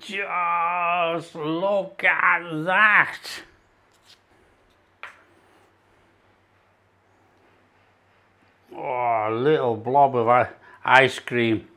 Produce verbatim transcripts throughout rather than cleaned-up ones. Just look at that. Oh, a little blob of ice cream.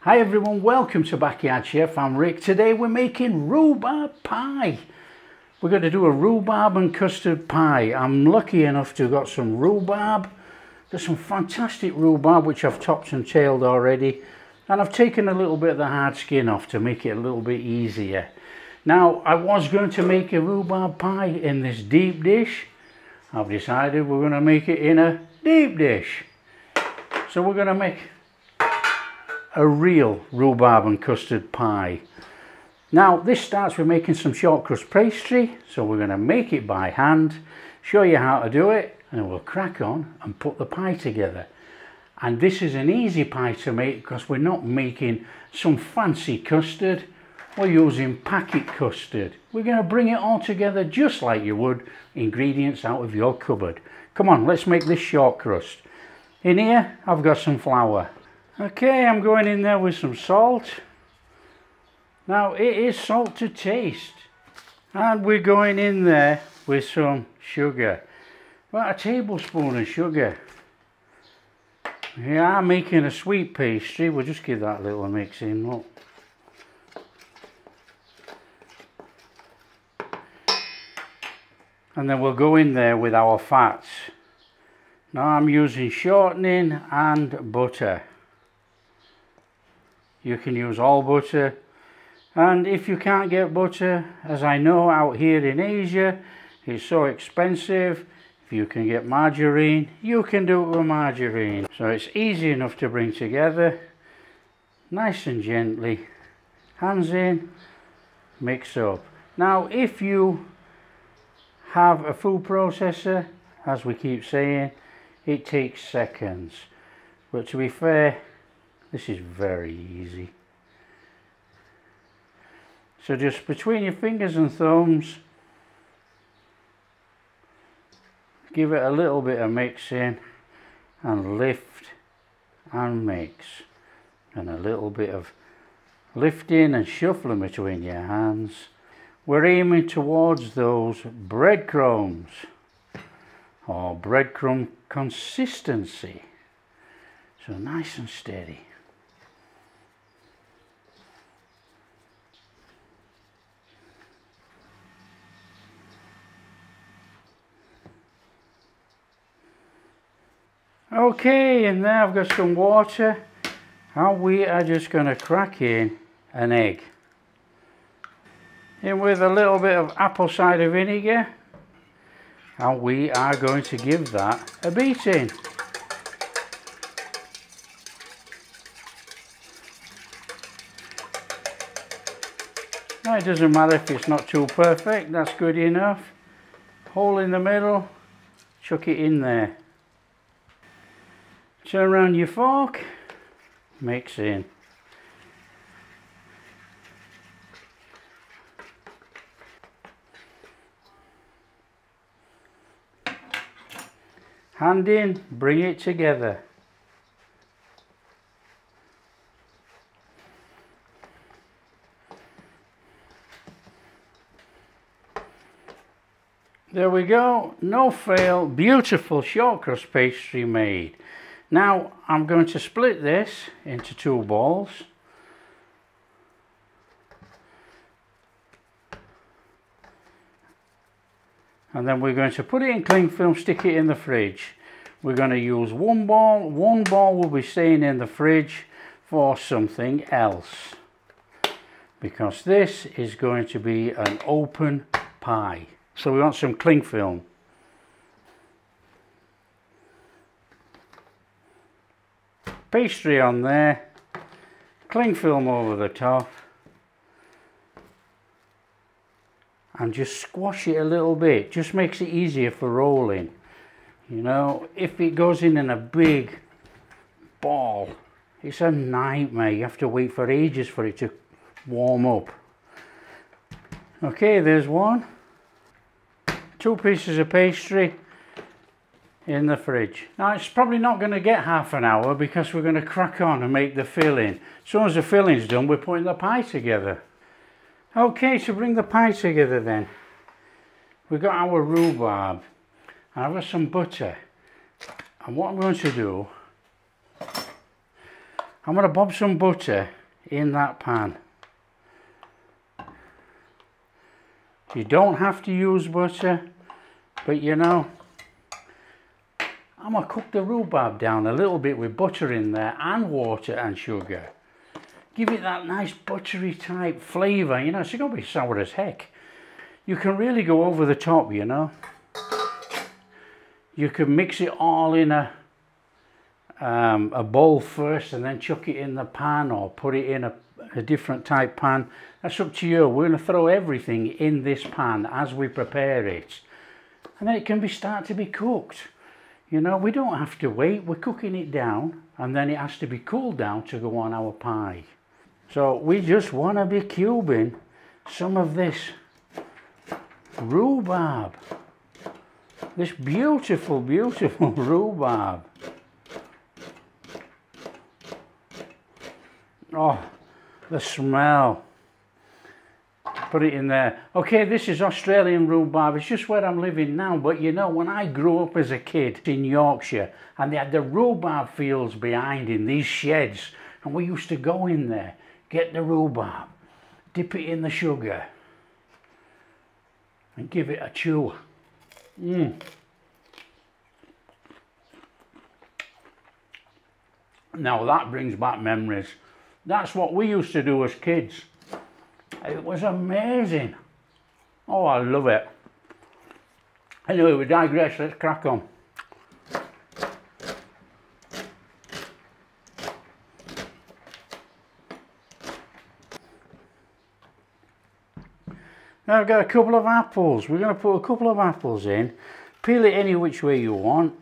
Hi everyone, welcome to Backyard Chef. I'm Rick. Today we're making rhubarb pie. We're going to do a rhubarb and custard pie. I'm lucky enough to have got some rhubarb. There's some fantastic rhubarb which I've topped and tailed already. And I've taken a little bit of the hard skin off to make it a little bit easier. Now, I was going to make a rhubarb pie in this deep dish. I've decided we're going to make it in a deep dish. So we're going to make a real rhubarb and custard pie. Now, this starts with making some short crust pastry. So we're going to make it by hand, show you how to do it, and we'll crack on and put the pie together. And this is an easy pie to make because we're not making some fancy custard. We're using packet custard. We're going to bring it all together just like you would ingredients out of your cupboard. Come on, let's make this short crust. In here, I've got some flour. Okay, I'm going in there with some salt. Now, it is salt to taste. And we're going in there with some sugar. About a tablespoon of sugar. Yeah, I'm making a sweet pastry. We'll just give that a little mix in, look. And then we'll go in there with our fats. Now I'm using shortening and butter. You can use all butter. And if you can't get butter, as I know out here in Asia, it's so expensive. You can get margarine, you can do it with margarine. So it's easy enough to bring together, nice and gently, hands in, mix up. Now if you have a food processor, as we keep saying, it takes seconds, but to be fair, this is very easy. So just between your fingers and thumbs, give it a little bit of mixing and lift and mix, and a little bit of lifting and shuffling between your hands. We're aiming towards those breadcrumbs or breadcrumb consistency, so nice and steady. Okay, and there I've got some water, and we are just going to crack in an egg. In with a little bit of apple cider vinegar, and we are going to give that a beating. Now it doesn't matter if it's not too perfect, that's good enough. Hole in the middle, chuck it in there. Turn around your fork, mix in. Hand in, bring it together. There we go, no fail, beautiful short crust pastry made. Now I'm going to split this into two balls. And then we're going to put it in cling film, stick it in the fridge. We're going to use one ball. One ball will be staying in the fridge for something else, because this is going to be an open pie. So we want some cling film. Pastry on there, cling film over the top, and just squash it a little bit. Just makes it easier for rolling. You know, if it goes in in a big ball, it's a nightmare. You have to wait for ages for it to warm up. Okay, there's one. Two pieces of pastry in the fridge. Now it's probably not going to get half an hour because we're going to crack on and make the filling. As soon as the filling's done, we're putting the pie together. Okay, so bring the pie together then. We've got our rhubarb. I've got some butter. And what I'm going to do, I'm going to bob some butter in that pan. You don't have to use butter, but you know, I'm going to cook the rhubarb down a little bit with butter in there and water and sugar. Give it that nice buttery type flavour, you know, it's going to be sour as heck. You can really go over the top, you know. You can mix it all in a, um, a bowl first and then chuck it in the pan or put it in a, a different type pan. That's up to you. We're going to throw everything in this pan as we prepare it. And then it can be start to be cooked. You know, we don't have to wait. We're cooking it down and then it has to be cooled down to go on our pie. So we just want to be cubing some of this rhubarb. This beautiful, beautiful rhubarb. Oh, the smell. Put it in there. Okay, this is Australian rhubarb. It's just where I'm living now, but you know, when I grew up as a kid in Yorkshire, and they had the rhubarb fields behind in these sheds, and we used to go in there, get the rhubarb, dip it in the sugar, and give it a chew. Mmm. Now that brings back memories. That's what we used to do as kids. It was amazing. Oh, I love it. Anyway, we digress. Let's crack on. Now I've got a couple of apples. We're going to put a couple of apples in. Peel it any which way you want.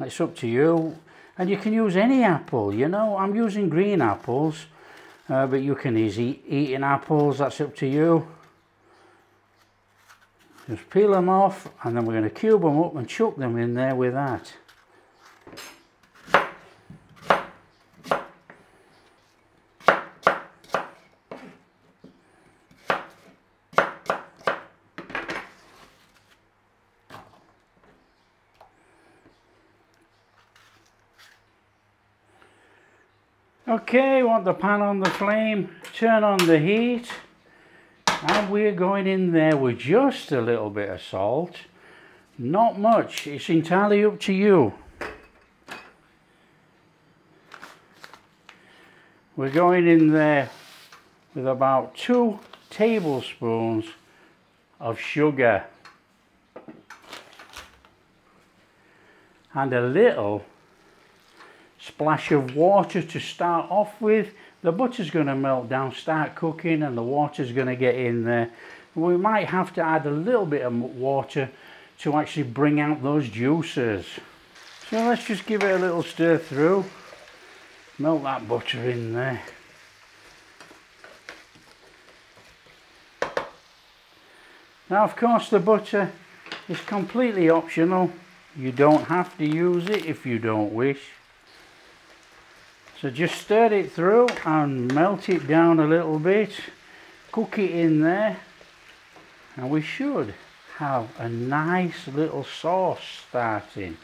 It's up to you. And you can use any apple, you know. I'm using green apples. Uh, but you can easy eating apples, that's up to you. Just peel them off and then we're going to cube them up and chuck them in there with that. Okay, want the pan on the flame, turn on the heat, and we're going in there with just a little bit of salt. Not much, it's entirely up to you. We're going in there with about two tablespoons of sugar and a little splash of water to start off with. The butter's going to melt down, start cooking, and the water's going to get in there. We might have to add a little bit of water to actually bring out those juices. So let's just give it a little stir through. Melt that butter in there. Now of course the butter is completely optional. You don't have to use it if you don't wish. So just stir it through and melt it down a little bit, cook it in there, and we should have a nice little sauce starting.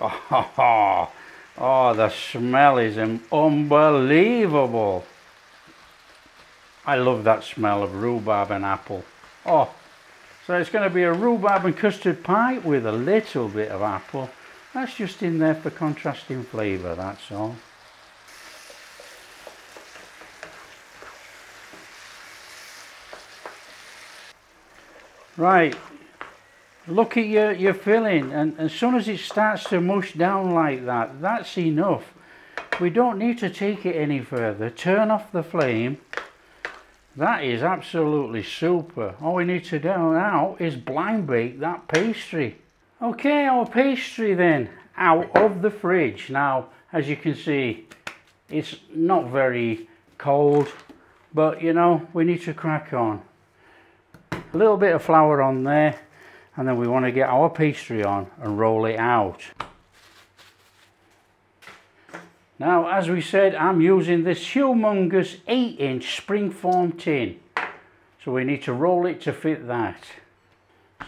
Oh, oh, oh, oh the smell is unbelievable. I love that smell of rhubarb and apple. Oh, so it's going to be a rhubarb and custard pie with a little bit of apple. That's just in there for contrasting flavour, that's all. Right, look at your, your filling, and as soon as it starts to mush down like that, that's enough. We don't need to take it any further. Turn off the flame. That is absolutely super. All we need to do now is blind bake that pastry. Okay, our pastry then, out of the fridge. Now, as you can see, it's not very cold, but you know, we need to crack on. A little bit of flour on there, and then we want to get our pastry on and roll it out. Now, as we said, I'm using this humongous eight inch spring-form tin. So we need to roll it to fit that.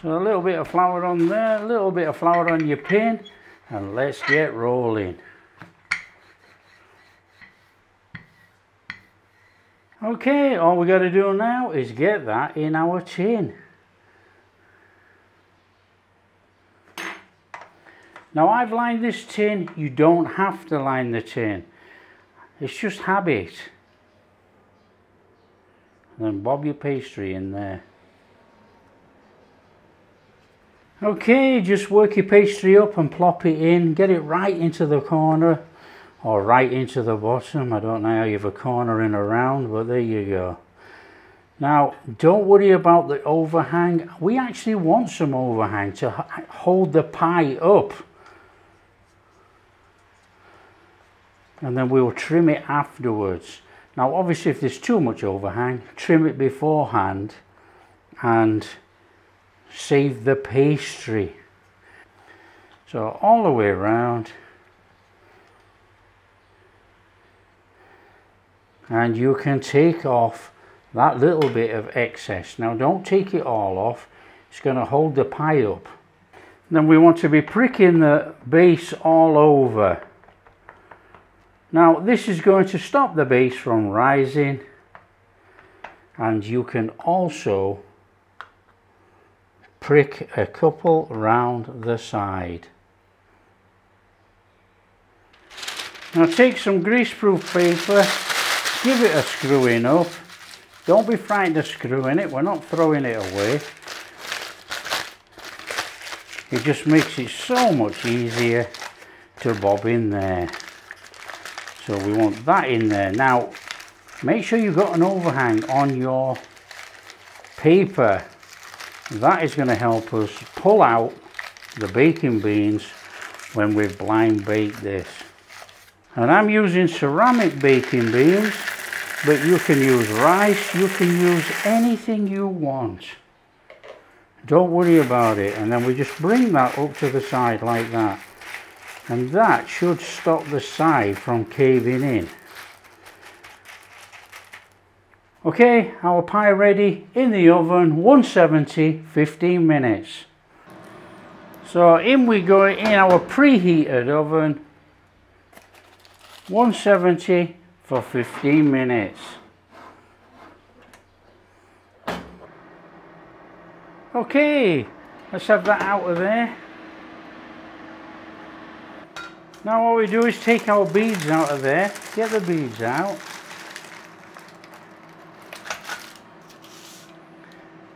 So a little bit of flour on there, a little bit of flour on your pin, and let's get rolling. Okay, all we got to do now is get that in our tin. Now, I've lined this tin. You don't have to line the tin. It's just habit. And then bob your pastry in there. Okay, just work your pastry up and plop it in. Get it right into the corner or right into the bottom. I don't know how you have a corner and a round, but there you go. Now, don't worry about the overhang. We actually want some overhang to hold the pie up. And then we will trim it afterwards. Now, obviously, if there's too much overhang, trim it beforehand and save the pastry. So all the way around. And you can take off that little bit of excess. Now, don't take it all off. It's going to hold the pie up. And then we want to be pricking the base all over. Now, this is going to stop the base from rising, and you can also prick a couple round the side. Now, take some greaseproof paper, give it a screwing up. Don't be frightened of screwing it, we're not throwing it away. It just makes it so much easier to bob in there. So we want that in there. Now, make sure you've got an overhang on your paper. That is going to help us pull out the baking beans when we've blind baked this. And I'm using ceramic baking beans, but you can use rice, you can use anything you want. Don't worry about it. And then we just bring that up to the side like that. And that should stop the side from caving in. Okay, our pie ready in the oven, one seventy, fifteen minutes. So in we go in our preheated oven, one seventy for fifteen minutes. Okay, let's have that out of there. Now what we do is take our beads out of there, get the beads out.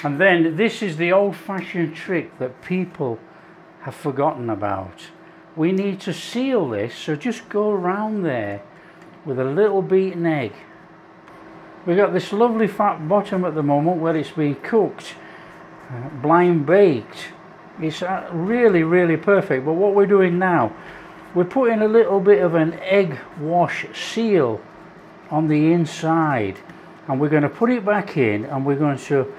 And then this is the old-fashioned trick that people have forgotten about. We need to seal this, so just go around there with a little beaten egg. We've got this lovely fat bottom at the moment where it's been cooked, uh, blind baked. It's uh, really, really perfect, but what we're doing now, we're putting a little bit of an egg wash seal on the inside, and we're going to put it back in, and we're going to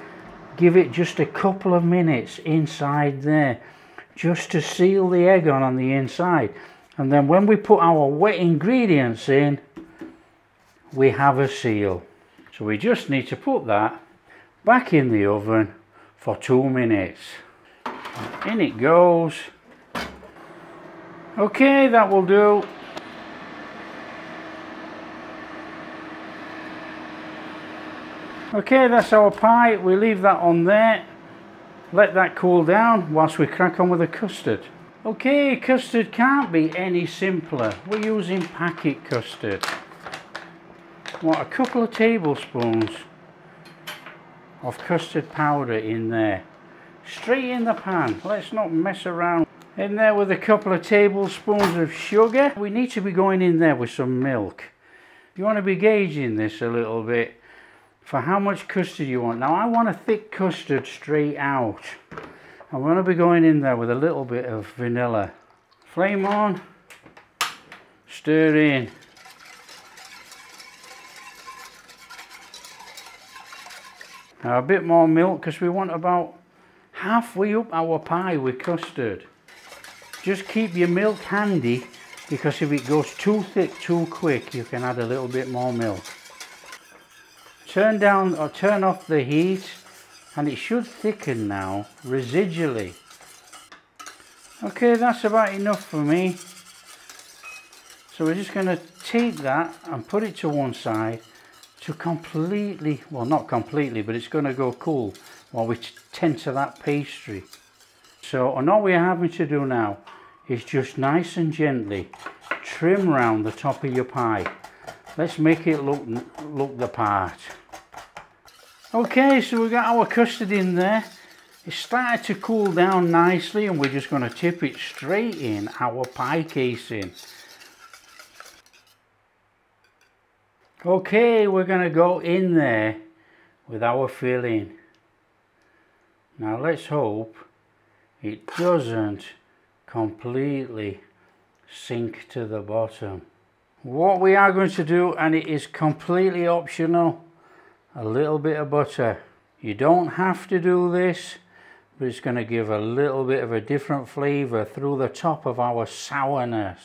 give it just a couple of minutes inside there just to seal the egg on on the inside. And then when we put our wet ingredients in, we have a seal. So we just need to put that back in the oven for two minutes. In it goes. Okay, that will do. Okay, that's our pie. We leave that on there. Let that cool down whilst we crack on with the custard. Okay, custard can't be any simpler. We're using packet custard. Want a couple of tablespoons of custard powder in there. Straight in the pan. Let's not mess around. In there with a couple of tablespoons of sugar. We need to be going in there with some milk. You want to be gauging this a little bit for how much custard you want. Now I want a thick custard straight out. I'm going to be going in there with a little bit of vanilla. Flame on, stir in. Now a bit more milk because we want about halfway up our pie with custard. Just keep your milk handy because if it goes too thick too quick, you can add a little bit more milk. Turn down or turn off the heat, and it should thicken now residually. Okay, that's about enough for me. So we're just going to take that and put it to one side to completely, well not completely, but it's going to go cool while we tend to that pastry. So, and all we're having to do now is just nice and gently trim round the top of your pie. Let's make it look, look the part. Okay, so we've got our custard in there. It started to cool down nicely, and we're just going to tip it straight in our pie casing. Okay, we're going to go in there with our filling. Now let's hope it doesn't completely sink to the bottom. What we are going to do, and it is completely optional, a little bit of butter. You don't have to do this, but it's going to give a little bit of a different flavour through the top of our sourness.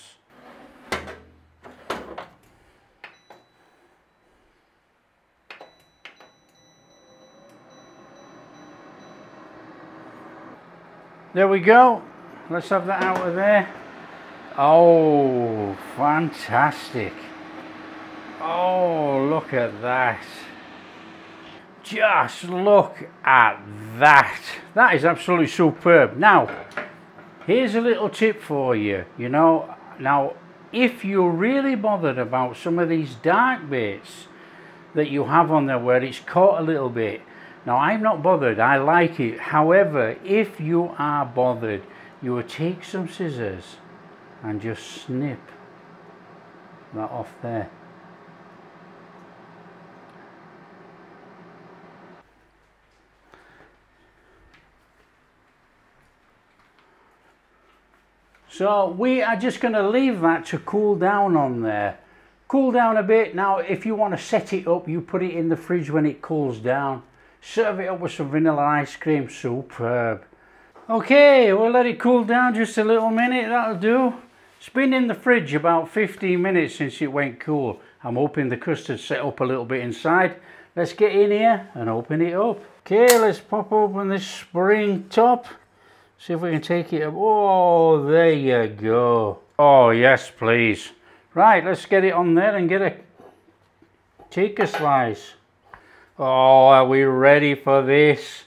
There we go. Let's have that out of there. Oh, fantastic. Oh, look at that. Just look at that. That is absolutely superb. Now, here's a little tip for you. You know, now, if you're really bothered about some of these dark bits that you have on there where it's caught a little bit. Now, I'm not bothered. I like it. However, if you are bothered, you will take some scissors and just snip that off there. So we are just going to leave that to cool down on there. Cool down a bit. Now, if you want to set it up, you put it in the fridge when it cools down. Serve it up with some vanilla ice cream. Superb. Okay, we'll let it cool down just a little minute. That'll do. It's been in the fridge about fifteen minutes since it went cool. I'm hoping the custard set up a little bit inside. Let's get in here and open it up. Okay, let's pop open this spring top. See if we can take it up. Oh, there you go. Oh, yes, please. Right, let's get it on there and get a... take a slice. Oh, are we ready for this?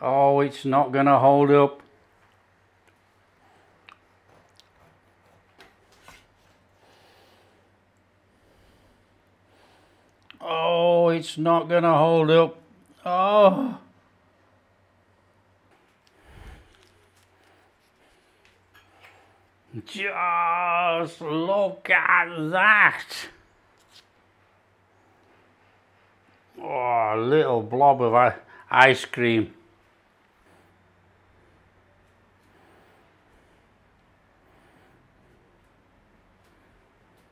Oh, it's not going to hold up. Oh, it's not going to hold up. Oh. Just look at that. Oh, a little blob of ice cream.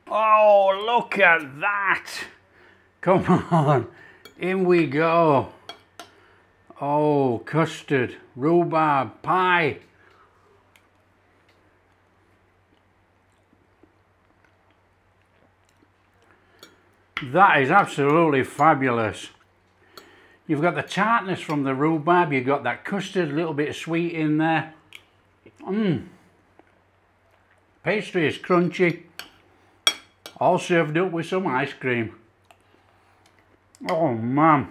Oh, look at that. Come on, in we go. Oh, custard, rhubarb, pie. That is absolutely fabulous. You've got the tartness from the rhubarb, you've got that custard, a little bit of sweet in there. Mmm. Pastry is crunchy. All served up with some ice cream. Oh man,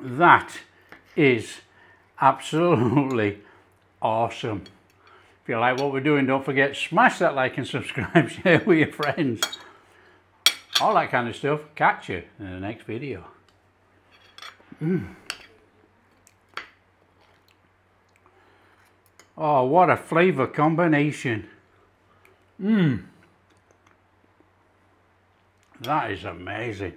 that is absolutely awesome. If you like what we're doing, don't forget, smash that like and subscribe, share with your friends, all that kind of stuff. Catch you in the next video. Mm. Oh, what a flavour combination. Mmm. That is amazing.